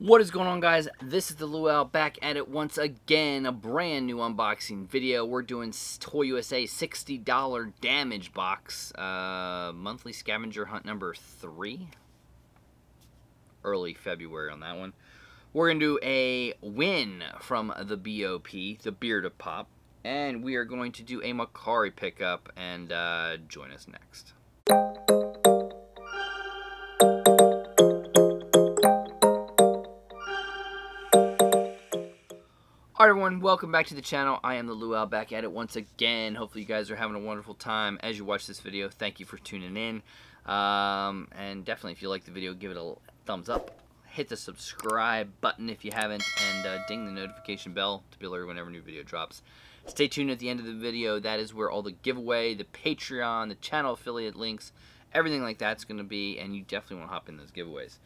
What is going on, guys? This is the Luau back at it once again. A brand new unboxing video. We're doing Toy USA $60 damage box. Monthly scavenger hunt number 3. Early February on that one. We're going to do a win from the BOP, the Beard of Pop. And we are going to do a Mercari pickup, and join us next. Alright everyone, welcome back to the channel. I am the Luau back at it once again. Hopefully you guys are having a wonderful time as you watch this video. Thank you for tuning in. And definitely if you like the video, give it a thumbs up. Hit the subscribe button if you haven't, and ding the notification bell to be alerted whenever a new video drops. Stay tuned at the end of the video. That is where all the giveaway, the Patreon, the channel affiliate links, everything like that's going to be, and you definitely want to hop in those giveaways.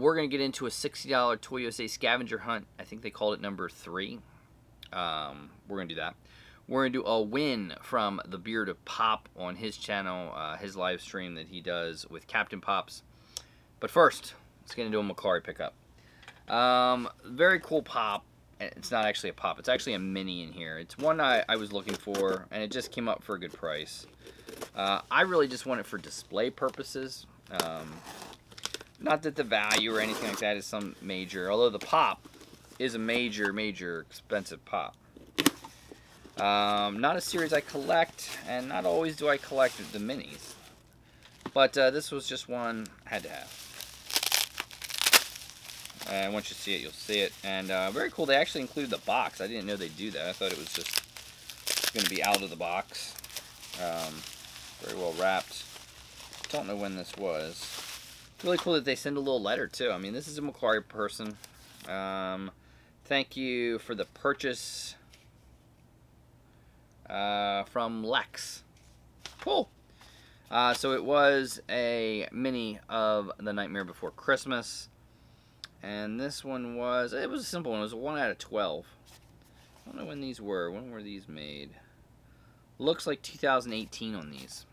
We're going to get into a $60 Toy USA scavenger hunt. I think they called it number 3. We're going to do that. We're going to do a win from the Beard of Pop on his channel, his live stream that he does with Captain Pops. But first, let's get into a Mercari pickup. Very cool pop. It's not actually a pop. It's actually a mini in here. It's one I was looking for, and it just came up for a good price. I really just want it for display purposes. Not that the value or anything like that is some major, although the pop is a major, major expensive pop. Not a series I collect, and not always do I collect the minis. But this was just one I had to have. And once you see it, you'll see it. And very cool, they actually include the box. I didn't know they do that. I thought it was just going to be out of the box. Very well wrapped. Don't know when this was. Really cool that they send a little letter too. I mean, this is a Mercari person. Thank you for the purchase from Lex. Cool. So it was a mini of The Nightmare Before Christmas, and this one was, it was a simple one. It was a 1 out of 12. I don't know when these were. When were these made? Looks like 2018 on these.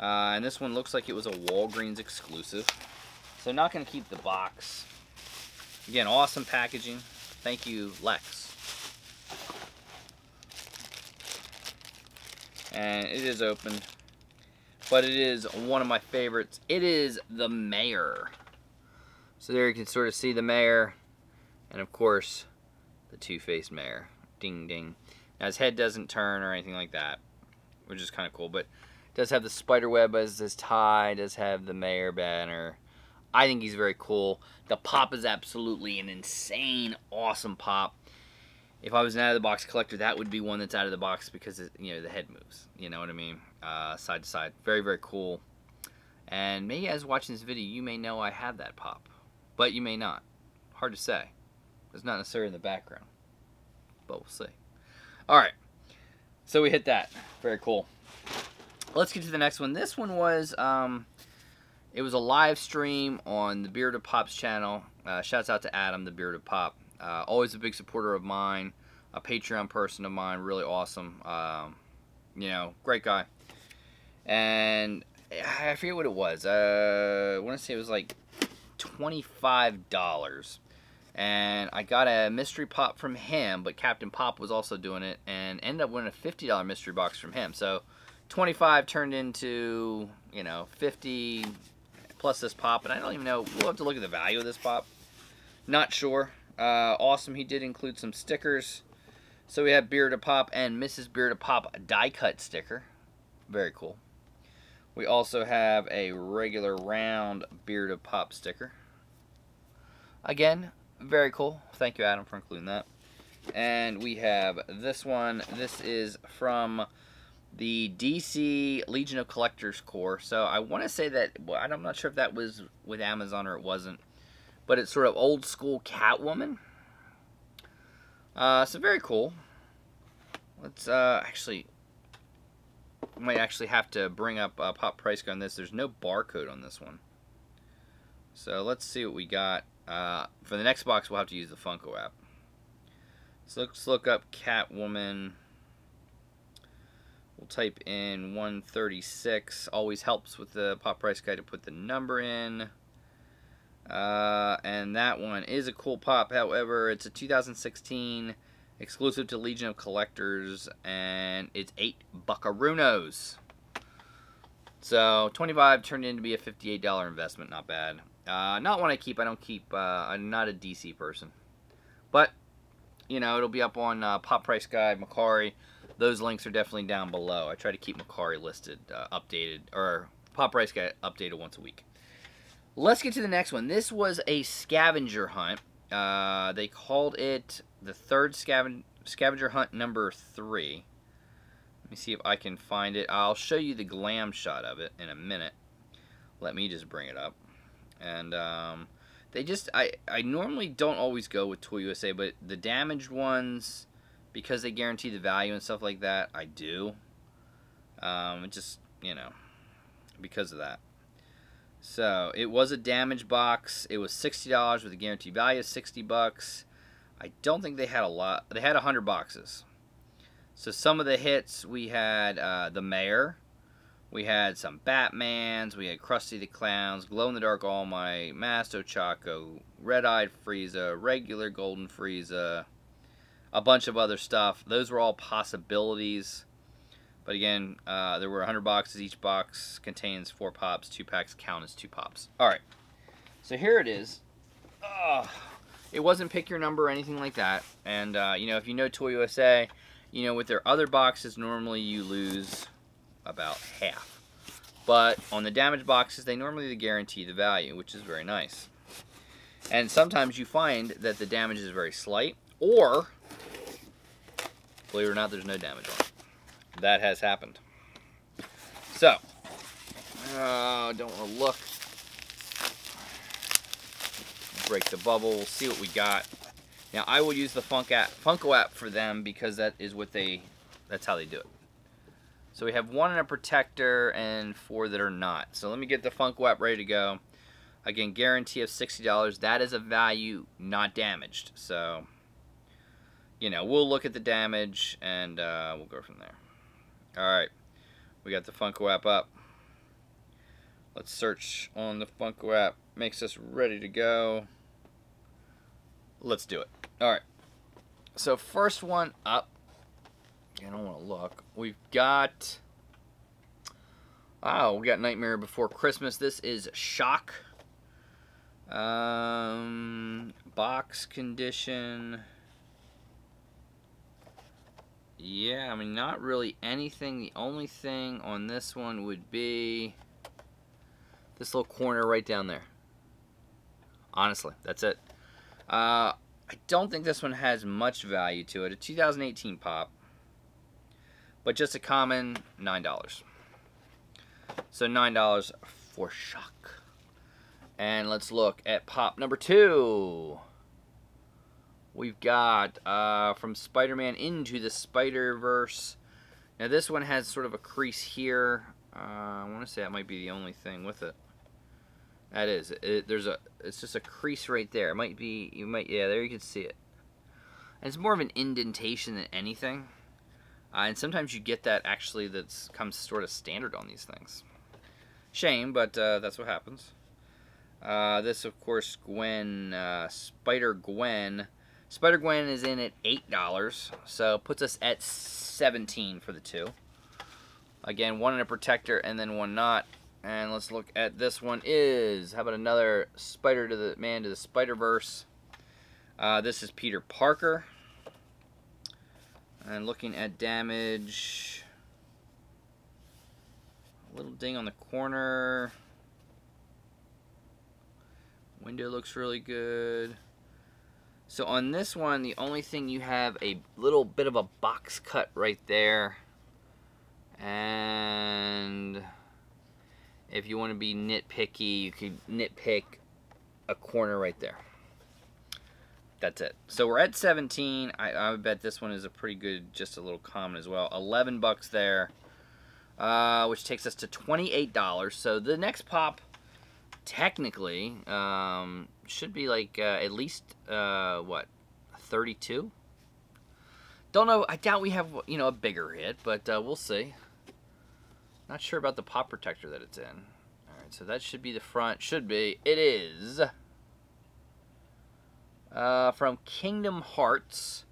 And this one looks like it was a Walgreens exclusive. So not going to keep the box. Again, awesome packaging. Thank you, Lex. And it is open. But it is one of my favorites. It is the Mayor. So there you can sort of see the Mayor. And of course, the two-faced Mayor. Ding, ding. Now his head doesn't turn or anything like that, which is kind of cool, but does have the spider web as his tie, does have the Mayor banner. I think he's very cool. The pop is absolutely an insane, awesome pop. If I was an out-of-the-box collector, that would be one that's out of the box because, you know, the head moves. You know what I mean? Side to side. Very, very cool. And maybe as watching this video, you may know I have that pop. But you may not. Hard to say. It's not necessarily in the background. But we'll see. Alright. So we hit that. Very cool. Let's get to the next one. This one was, it was a live stream on the Beard of Pop's channel. Shouts out to Adam, the Beard of Pop. Always a big supporter of mine, a Patreon person of mine, really awesome. You know, great guy. And I forget what it was. I want to say it was like $25. And I got a mystery pop from him, but Captain Pop was also doing it, and ended up winning a $50 mystery box from him. So 25 turned into, you know, 50 plus this pop, and I don't even know. We'll have to look at the value of this pop. Not sure. Awesome. He did include some stickers. So we have Beard of Pop and Mrs. Beard of Pop die cut sticker. Very cool. We also have a regular round Beard of Pop sticker. Again, very cool. Thank you, Adam, for including that. And we have this one. This is from the DC Legion of Collectors Corps. So I want to say that, well, I'm not sure if that was with Amazon or it wasn't, but it's sort of old school Catwoman. So very cool. Let's actually, might actually have to bring up Pop Price Guy on this. There's no barcode on this one. So let's see what we got. For the next box, we'll have to use the Funko app. So let's look up Catwoman. We'll type in 136. Always helps with the Pop Price Guide to put the number in. And that one is a cool pop. However, it's a 2016 exclusive to Legion of Collectors, and it's 8 buckarunos. So $25 turned into be a $58 investment. Not bad. Not one I keep. I don't keep. I'm not a DC person, but you know, it'll be up on Pop Price Guide, Mercari. Those links are definitely down below. I try to keep Mercari listed, updated, or Pop Price Guide updated once a week. Let's get to the next one. This was a scavenger hunt. They called it the third scavenger hunt number 3. Let me see if I can find it. I'll show you the glam shot of it in a minute. Let me just bring it up. And they just, I normally don't always go with Toy USA, but the damaged ones, because they guarantee the value and stuff like that, I do. It just, you know, because of that. So it was a damaged box. It was $60 with a guaranteed value of $60. I don't think they had a lot. They had 100 boxes. So some of the hits, we had the Mayor, we had some Batmans, we had Krusty the Clowns, Glow in the Dark All Might, Masto Choco, Red Eyed Frieza, regular Golden Frieza, a bunch of other stuff. Those were all possibilities. But again, there were 100 boxes. Each box contains 4 pops. 2 packs count as 2 pops. All right. So here it is. It wasn't pick your number or anything like that. And, you know, if you know Toy USA, you know, with their other boxes, normally you lose about half. But on the damaged boxes, they normally guarantee the value, which is very nice. And sometimes you find that the damage is very slight, or, believe it or not, there's no damage on it. That has happened. So, don't want to look. Break the bubble. We'll see what we got. Now, I will use the Funko app for them because that is what they. That's how they do it. So we have one in a protector and 4 that are not. So let me get the Funko app ready to go. Again, guarantee of $60. That is a value, not damaged. So, you know, we'll look at the damage and we'll go from there. Alright, we got the Funko app up. Let's search on the Funko app. Makes us ready to go. Let's do it. Alright, so first one up. I don't want to look. We've got... Oh, we got Nightmare Before Christmas. This is Shock. Box condition... Yeah, I mean, not really anything. The only thing on this one would be this little corner right down there. Honestly, that's it. I don't think this one has much value to it. A 2018 pop, but just a common $9. So $9 for Shock. And let's look at pop number 2. We've got from Spider-Man into the Spider-Verse. Now this one has sort of a crease here. I want to say that might be the only thing with it. That is, it's just a crease right there. It might be, yeah, there you can see it. And it's more of an indentation than anything. And sometimes you get that actually that comes sort of standard on these things. Shame, but that's what happens. This, of course, Gwen, Spider-Gwen. Spider-Gwen is in at $8, so puts us at $17 for the 2. Again, one in a protector and then one not. And let's look at this one is, how about another Spider-Man to the Spider-Verse. This is Peter Parker. And looking at damage, a little ding on the corner. Window looks really good. So on this one, the only thing you have a little bit of a box cut right there. And if you want to be nitpicky, you could nitpick a corner right there. That's it. So we're at 17. I would bet this one is a pretty good, just a little common as well. $11 there, which takes us to $28. So the next pop, technically, should be like at least what, 32? Don't know. I doubt we have, you know, a bigger hit, but we'll see. Not sure about the pop protector that it's in. All right, so that should be the front. Should be. It is. from Kingdom Hearts.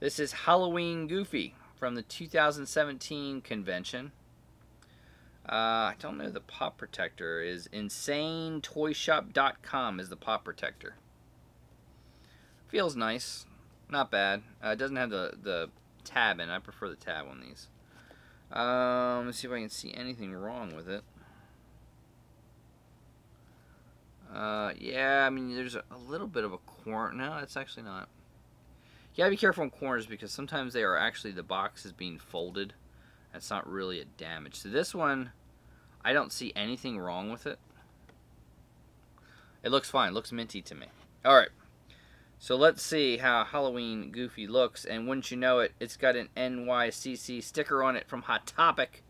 This is Halloween Goofy from the 2017 convention. I don't know the pop protector. Is InsaneToyShop.com is the pop protector. Feels nice. Not bad. It doesn't have the tab in. I prefer the tab on these. Let's see if I can see anything wrong with it. Yeah, I mean, there's a little bit of a corner. No, that's actually not. You gotta be careful in corners because sometimes they are actually, the box is being folded. That's not really a damage. So this one, I don't see anything wrong with it. It looks fine. It looks minty to me. All right. So let's see how Halloween Goofy looks. And wouldn't you know it, it's got an NYCC sticker on it from Hot Topic.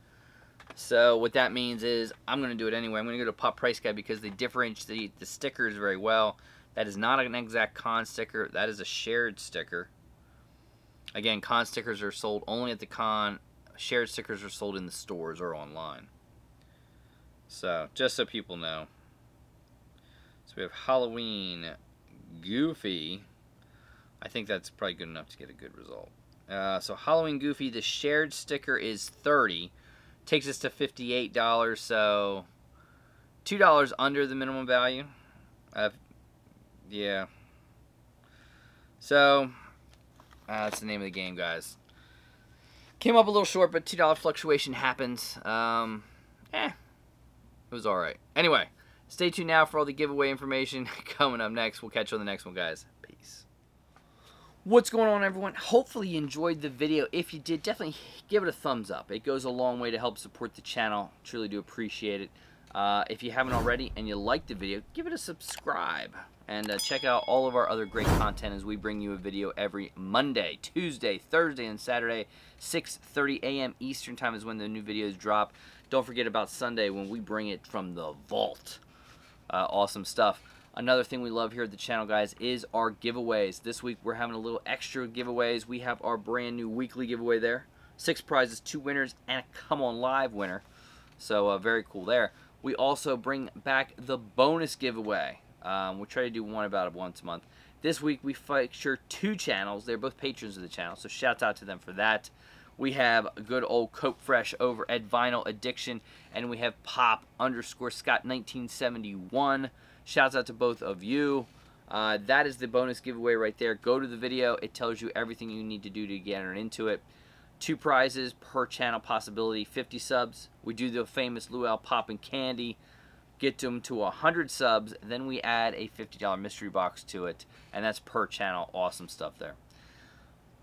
So what that means is I'm going to do it anyway. I'm going to go to Pop Price Guy because they differentiate the stickers very well. That is not an exact con sticker. That is a shared sticker. Again, con stickers are sold only at the con. Shared stickers are sold in the stores or online. So just so people know. So we have Halloween Goofy. I think that's probably good enough to get a good result. So Halloween Goofy, the shared sticker is $30. Takes us to $58, so $2 under the minimum value. Yeah. So that's the name of the game, guys. Came up a little short, but $2 fluctuation happens. It was all right. Anyway, stay tuned now for all the giveaway information coming up next. We'll catch you on the next one, guys. Peace. What's going on, everyone? Hopefully you enjoyed the video. If you did, definitely give it a thumbs up. It goes a long way to help support the channel. Truly do appreciate it. If you haven't already and you liked the video, give it a subscribe. And check out all of our other great content as we bring you a video every Monday, Tuesday, Thursday, and Saturday. 6:30 a.m. Eastern time is when the new videos drop. Don't forget about Sunday when we bring it from the vault. Awesome stuff. Another thing we love here at the channel, guys, is our giveaways. This week we're having a little extra giveaways. We have our brand new weekly giveaway there. 6 prizes, 2 winners, and a Come On Live winner. So very cool there. We also bring back the bonus giveaway. We try to do one about once a month. This week we feature 2 channels. They're both patrons of the channel, so shout out to them for that. We have good old Cope Fresh over at Vinyl Addiction, and we have Pop_Scott 1971. Shouts out to both of you. That is the bonus giveaway right there. Go to the video. It tells you everything you need to do to get into it. 2 prizes per channel possibility, 50 subs. We do the famous Luau Pop and Candy. Get them to 100 subs. Then we add a $50 mystery box to it. And that's per channel. Awesome stuff there.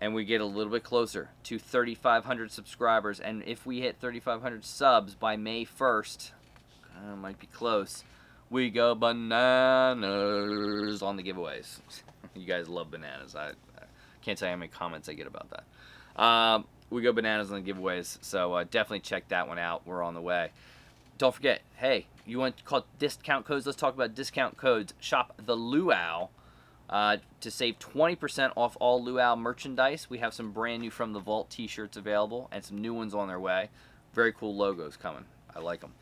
And we get a little bit closer to 3,500 subscribers. And if we hit 3,500 subs by May 1st, might be close, we go bananas on the giveaways. You guys love bananas. I can't tell you how many comments I get about that. We go bananas on the giveaways. So definitely check that one out. We're on the way. Don't forget, hey, you want to call discount codes? Let's talk about discount codes. Shop The Luau. To save 20% off all Luau merchandise. We have some brand new From the Vault t-shirts available and some new ones on their way. Very cool logos coming. I like them.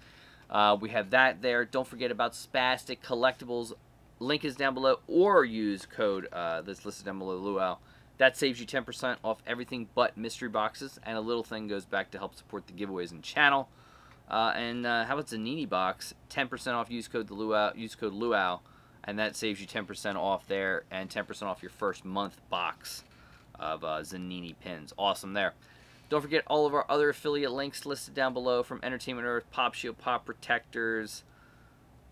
We have that there. Don't forget about Spastic Collectibles. Link is down below, or use code that's listed down below, Luau. That saves you 10% off everything but mystery boxes, and a little thing goes back to help support the giveaways and channel. How about Zanini Box? 10% off, use code Luau. Use code Luau. And that saves you 10% off there, and 10% off your first month box of Zanini pins. Awesome there. Don't forget all of our other affiliate links listed down below, from Entertainment Earth, Pop Shield, Pop Protectors.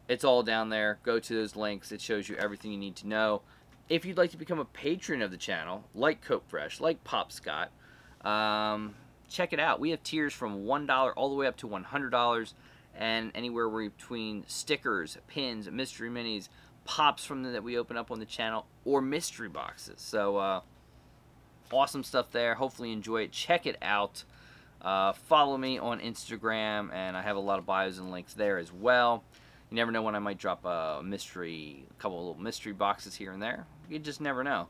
It's all down there. Go to those links. It shows you everything you need to know. If you'd like to become a patron of the channel, like Cope Fresh, like Pop Scott, check it out. We have tiers from $1 all the way up to $100, and anywhere between stickers, pins, mystery minis, pops from that we open up on the channel, or mystery boxes. So awesome stuff there. Hopefully you enjoy it. Check it out. Follow me on Instagram, and I have a lot of bios and links there as well. You never know when I might drop a couple of little mystery boxes here and there. You just never know.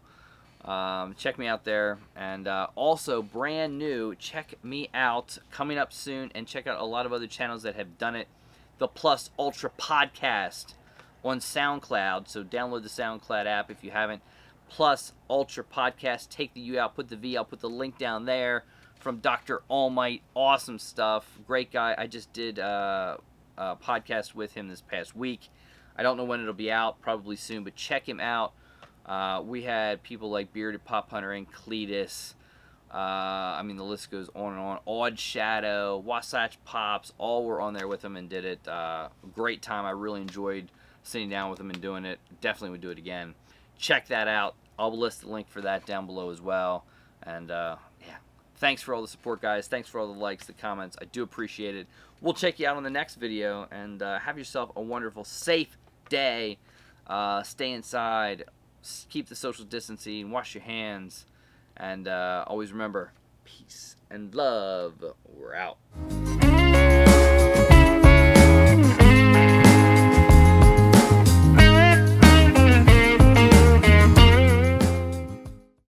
Check me out there. And also, brand new, check me out coming up soon, and check out a lot of other channels that have done it. The Plus Ultra Podcast. on SoundCloud, so download the SoundCloud app if you haven't. Plus Ultra Podcast, take the U out, put the V out, put the link down there, from Dr. All Might. Awesome stuff, great guy. I just did a podcast with him this past week. I don't know when it'll be out, probably soon, but check him out. We had people like Beard of Pop and Cletus. I mean, the list goes on and on. Odd Shadow, Wasatch Pops, all were on there with him and did it. Great time. I really enjoyed sitting down with him and doing it. Definitely would do it again. Check that out. I'll list the link for that down below as well. And yeah, thanks for all the support, guys. Thanks for all the likes, the comments. I do appreciate it. We'll check you out on the next video, and have yourself a wonderful, safe day. Stay inside. Keep the social distancing. Wash your hands. And always remember, peace and love. We're out.